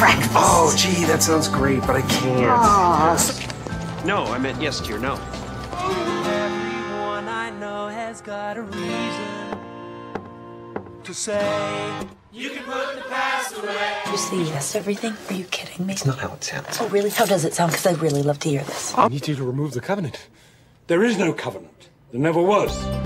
breakfast. Oh, gee, that sounds great, but I can't. Aww. No, I meant yes to your no. Everyone I know has got a reason to say you can put the past away. You say yes to everything? Are you kidding me? It's not how it sounds. Oh, really? How does it sound? Because I'd really love to hear this. I need you to remove the covenant. There is no covenant. There never was.